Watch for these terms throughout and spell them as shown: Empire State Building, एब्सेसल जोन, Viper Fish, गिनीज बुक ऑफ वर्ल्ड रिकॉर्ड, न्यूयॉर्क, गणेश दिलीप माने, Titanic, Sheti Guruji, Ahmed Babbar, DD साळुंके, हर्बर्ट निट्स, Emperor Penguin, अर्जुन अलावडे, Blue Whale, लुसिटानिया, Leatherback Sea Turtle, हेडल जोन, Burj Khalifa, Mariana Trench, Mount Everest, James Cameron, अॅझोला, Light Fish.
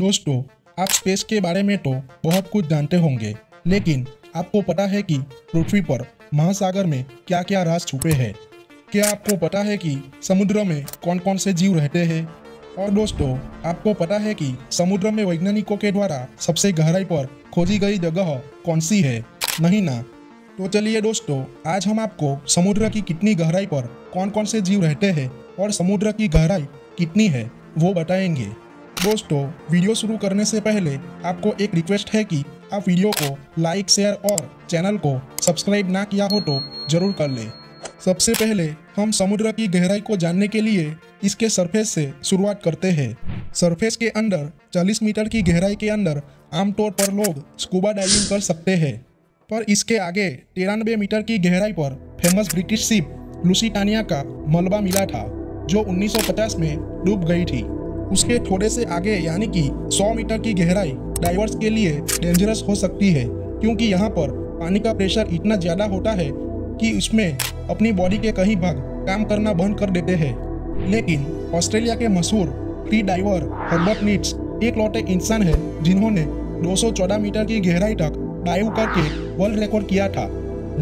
दोस्तों, आप स्पेस के बारे में तो बहुत कुछ जानते होंगे, लेकिन आपको पता है कि पृथ्वी पर महासागर में क्या क्या राज छुपे हैं? क्या आपको पता है कि समुद्र में कौन कौन से जीव रहते हैं? और दोस्तों, आपको पता है कि समुद्र में वैज्ञानिकों के द्वारा सबसे गहराई पर खोजी गई जगह कौन सी है? नहीं ना? तो चलिए दोस्तों, आज हम आपको समुद्र की कितनी गहराई पर कौन कौन से जीव रहते हैं और समुद्र की गहराई कितनी है वो बताएंगे। दोस्तों, वीडियो शुरू करने से पहले आपको एक रिक्वेस्ट है कि आप वीडियो को लाइक, शेयर और चैनल को सब्सक्राइब ना किया हो तो जरूर कर लें। सबसे पहले हम समुद्र की गहराई को जानने के लिए इसके सरफेस से शुरुआत करते हैं। सरफेस के अंदर 40 मीटर की गहराई के अंदर आमतौर पर लोग स्कूबा डाइविंग कर सकते हैं, पर इसके आगे 93 मीटर की गहराई पर फेमस ब्रिटिश शिप लुसिटानिया का मलबा मिला था, जो 1950 में डूब गई थी। उसके थोड़े से आगे यानी कि 100 मीटर की गहराई डाइवर्स के लिए डेंजरस हो सकती है, क्योंकि यहाँ पर पानी का प्रेशर इतना ज़्यादा होता है कि उसमें अपनी बॉडी के कई भाग काम करना बंद कर देते हैं। लेकिन ऑस्ट्रेलिया के मशहूर फ्री डाइवर हर्बर्ट निट्स इकलौते इंसान है जिन्होंने 214 मीटर की गहराई तक डाइव करके वर्ल्ड रिकॉर्ड किया था।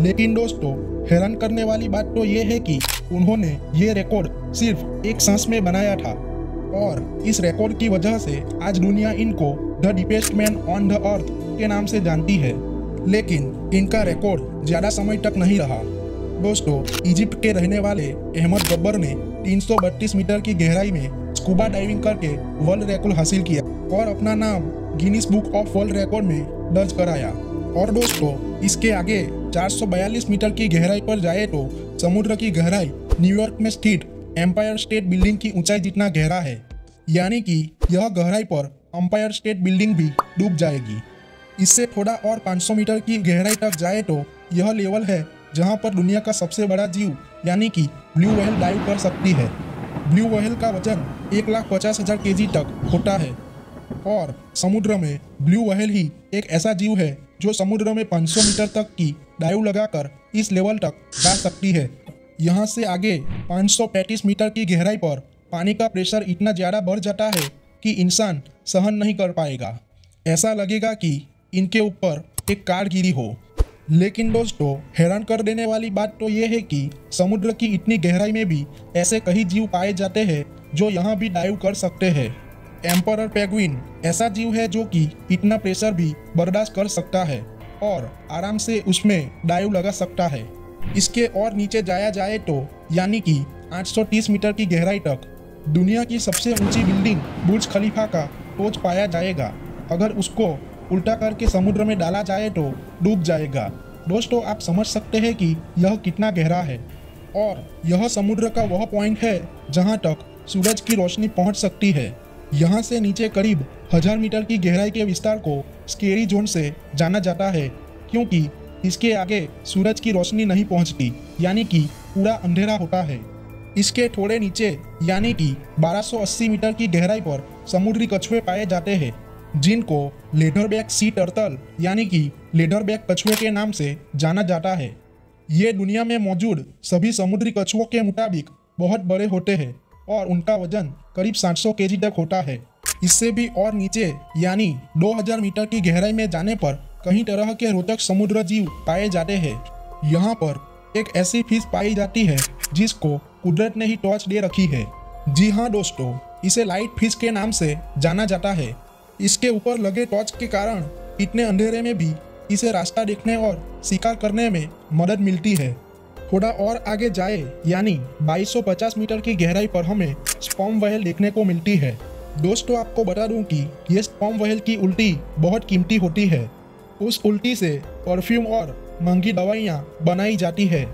लेकिन दोस्तों, हैरान करने वाली बात तो ये है कि उन्होंने ये रिकॉर्ड सिर्फ एक सांस में बनाया था, और इस रिकॉर्ड की वजह से आज दुनिया इनको the deepest man on the earth के नाम से जानती है। लेकिन इनका रिकॉर्ड ज़्यादा समय तक नहीं रहा। दोस्तों, इजिप्ट के रहने वाले अहमद बब्बर ने 332 मीटर की गहराई में स्कूबा डाइविंग करके वर्ल्ड रिकॉर्ड हासिल किया और अपना नाम गिनीज बुक ऑफ वर्ल्ड रिकॉर्ड में दर्ज कराया। और दोस्तों, इसके आगे 442 मीटर की गहराई पर जाए तो समुद्र की गहराई न्यूयॉर्क में स्थित एम्पायर स्टेट बिल्डिंग की ऊंचाई जितना गहरा है, यानी कि यह गहराई पर एम्पायर स्टेट बिल्डिंग भी डूब जाएगी। इससे थोड़ा और 500 मीटर की गहराई तक जाए तो यह लेवल है जहां पर दुनिया का सबसे बड़ा जीव यानी कि ब्लू व्हेल डाइव कर सकती है। ब्लू व्हेल का वजन 1,50,000 kg तक होता है, और समुद्र में ब्लू व्हेल ही एक ऐसा जीव है जो समुद्र में 500 मीटर तक की डाइव लगाकर इस लेवल तक जा सकती है। यहाँ से आगे 535 मीटर की गहराई पर पानी का प्रेशर इतना ज़्यादा बढ़ जाता है कि इंसान सहन नहीं कर पाएगा, ऐसा लगेगा कि इनके ऊपर एक कार गिरी हो। लेकिन दोस्तों, हैरान कर देने वाली बात तो ये है कि समुद्र की इतनी गहराई में भी ऐसे कई जीव पाए जाते हैं जो यहाँ भी डाइव कर सकते हैं। एम्परर पेंगुइन ऐसा जीव है जो कि इतना प्रेशर भी बर्दाश्त कर सकता है और आराम से उसमें डाइव लगा सकता है। इसके और नीचे जाया जाए तो यानी कि 830 मीटर की गहराई तक दुनिया की सबसे ऊंची बिल्डिंग बुर्ज खलीफा का टोच पाया जाएगा। अगर उसको उल्टा करके समुद्र में डाला जाए तो डूब जाएगा। दोस्तों, आप समझ सकते हैं कि यह कितना गहरा है, और यह समुद्र का वह पॉइंट है जहां तक सूरज की रोशनी पहुंच सकती है। यहां से नीचे करीब 1000 मीटर की गहराई के विस्तार को स्केरी जोन से जाना जाता है, क्योंकि इसके आगे सूरज की रोशनी नहीं पहुंचती, यानी कि पूरा अंधेरा होता है। इसके थोड़े नीचे यानी कि 1280 मीटर की गहराई पर समुद्री कछुए पाए जाते हैं, जिनको लेदरबैक सी टर्टल यानी कि लेदरबैक कछुए के नाम से जाना जाता है। ये दुनिया में मौजूद सभी समुद्री कछुओं के मुताबिक बहुत बड़े होते हैं, और उनका वजन करीब 700 kg तक होता है। इससे भी और नीचे यानी 2000 मीटर की गहराई में जाने पर कई तरह के रोचक समुद्र जीव पाए जाते हैं। यहाँ पर एक ऐसी फिश पाई जाती है जिसको कुदरत ने ही टॉर्च दे रखी है। जी हाँ दोस्तों, इसे लाइट फिश के नाम से जाना जाता है। इसके ऊपर लगे टॉर्च के कारण इतने अंधेरे में भी इसे रास्ता देखने और शिकार करने में मदद मिलती है। थोड़ा और आगे जाए यानी 2250 मीटर की गहराई पर हमें स्पर्म व्हेल देखने को मिलती है। दोस्तों, आपको बता दूँ कि ये स्पर्म व्हेल की उल्टी बहुत कीमती होती है। उस उल्टी से परफ्यूम और महंगी दवाइयाँ बनाई जाती है।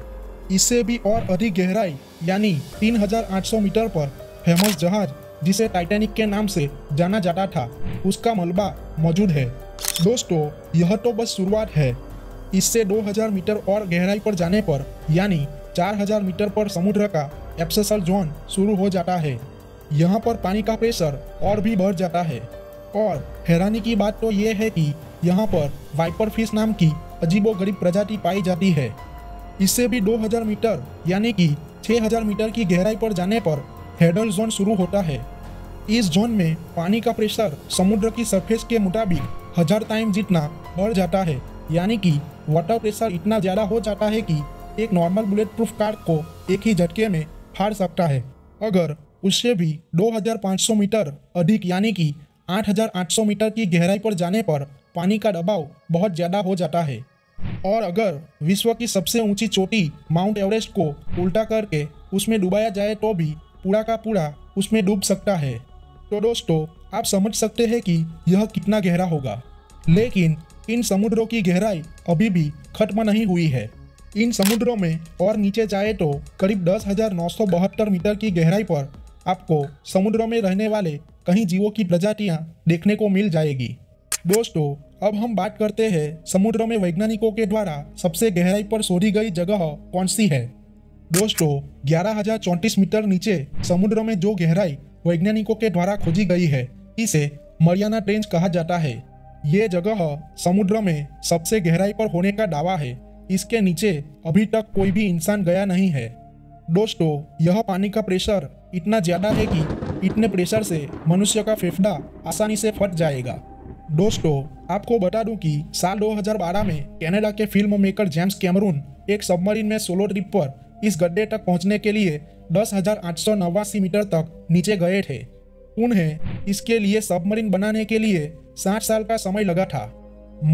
इससे भी और अधिक गहराई यानी 3800 मीटर पर फेमस जहाज जिसे टाइटैनिक के नाम से जाना जाता था, उसका मलबा मौजूद है। दोस्तों, यह तो बस शुरुआत है। इससे 2000 मीटर और गहराई पर जाने पर यानी 4000 मीटर पर समुद्र का एब्सेसल जोन शुरू हो जाता है। यहाँ पर पानी का प्रेशर और भी बढ़ जाता है, और हैरानी की बात तो ये है कि यहाँ पर वाइपर फिश नाम की अजीबोगरीब प्रजाति पाई जाती है। इससे भी 2000 मीटर यानी कि 6000 मीटर की गहराई पर जाने पर हेडल जोन शुरू होता है। इस जोन में पानी का प्रेशर समुद्र की सरफेस के मुताबिक 1000 टाइम जितना बढ़ जाता है, यानी कि वाटर प्रेशर इतना ज़्यादा हो जाता है कि एक नॉर्मल बुलेट प्रूफ कार को एक ही झटके में फाड़ सकता है। अगर उससे भी 2500 मीटर अधिक यानी कि 8800 मीटर की गहराई पर जाने पर पानी का दबाव बहुत ज़्यादा हो जाता है। और अगर विश्व की सबसे ऊंची चोटी माउंट एवरेस्ट को उल्टा करके उसमें डुबाया जाए तो भी पूरा का पूरा उसमें डूब सकता है। तो दोस्तों आप समझ सकते हैं कि यह कितना गहरा होगा। लेकिन इन समुद्रों की गहराई अभी भी खत्म नहीं हुई है। इन समुद्रों में और नीचे जाए तो करीब 10,972 मीटर की गहराई पर आपको समुद्रों में रहने वाले कई जीवों की प्रजातियां देखने को मिल जाएगी। दोस्तों अब हम बात करते हैं समुद्रों में वैज्ञानिकों के द्वारा सबसे गहराई पर शोधी गई जगह कौन सी है। दोस्तों 11,034 मीटर नीचे समुद्र में जो गहराई वैज्ञानिकों के द्वारा खोजी गई है इसे मरियाना ट्रेंच कहा जाता है। ये जगह समुद्र में सबसे गहराई पर होने का दावा है। इसके नीचे अभी तक कोई भी इंसान गया नहीं है। दोस्तों यह पानी का प्रेशर इतना ज़्यादा है कि इतने प्रेशर से मनुष्य का फेफड़ा आसानी से फट जाएगा। दोस्तों आपको बता दूं कि साल 2012 में कनाडा के फिल्म मेकर जेम्स कैमरून एक सबमरीन में सोलो ट्रिप पर इस गड्ढे तक पहुंचने के लिए 10,889 मीटर तक नीचे गए थे। उन्हें इसके लिए सबमरीन बनाने के लिए 60 साल का समय लगा था।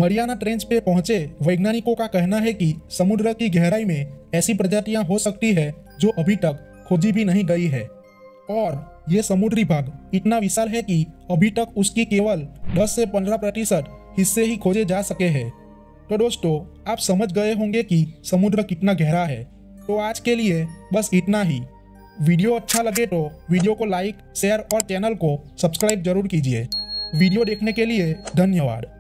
मरियाना ट्रेंच पे पहुंचे वैज्ञानिकों का कहना है कि समुद्र की गहराई में ऐसी प्रजातियां हो सकती है जो अभी तक खोजी भी नहीं गई है। और ये समुद्री भाग इतना विशाल है कि अभी तक उसकी केवल 10 से 15% हिस्से ही खोजे जा सके हैं। तो दोस्तों आप समझ गए होंगे कि समुद्र कितना गहरा है। तो आज के लिए बस इतना ही। वीडियो अच्छा लगे तो वीडियो को लाइक, शेयर और चैनल को सब्सक्राइब जरूर कीजिए। वीडियो देखने के लिए धन्यवाद।